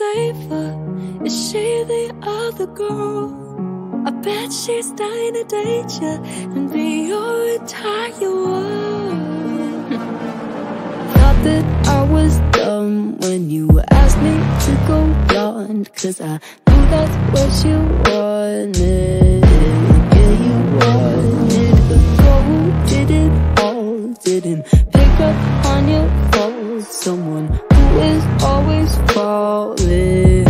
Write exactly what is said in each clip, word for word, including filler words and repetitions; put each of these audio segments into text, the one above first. is Ava? Is she the other girl? I bet she's dying to date you and be your entire world. Thought that I was dumb when you asked me to go blonde, 'cause I knew that's what you wanted. Yeah, you wanted a girl who did it all, didn't pick up on your faults, someone is always falling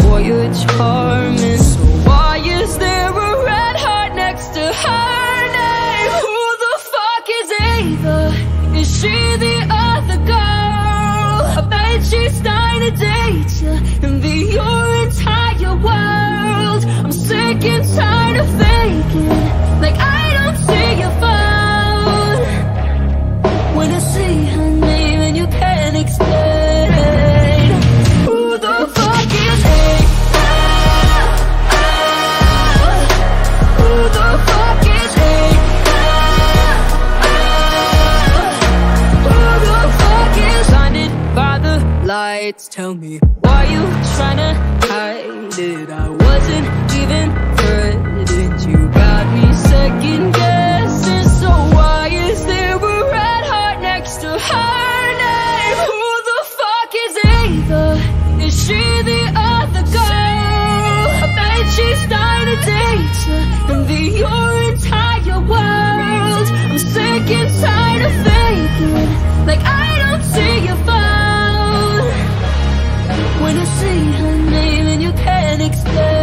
for your charm. And so why is there a red heart next to her name? Who the fuck is Ava? Is she the other girl? I bet she's dying to date you and be your entire world. I'm sick and tired of faking like I don't see your phone. When I see her name and you can't explain lights, tell me why you tryna hide it. I wasn't even threatened, you got me second guessing. So why is there a red heart next to her name? Who the fuck is Ava? Is she the other girl? I bet she's dying to date you and be your entire world. I'm sick and tired of faking like I don't see your phone. When I see her name and you can't explain.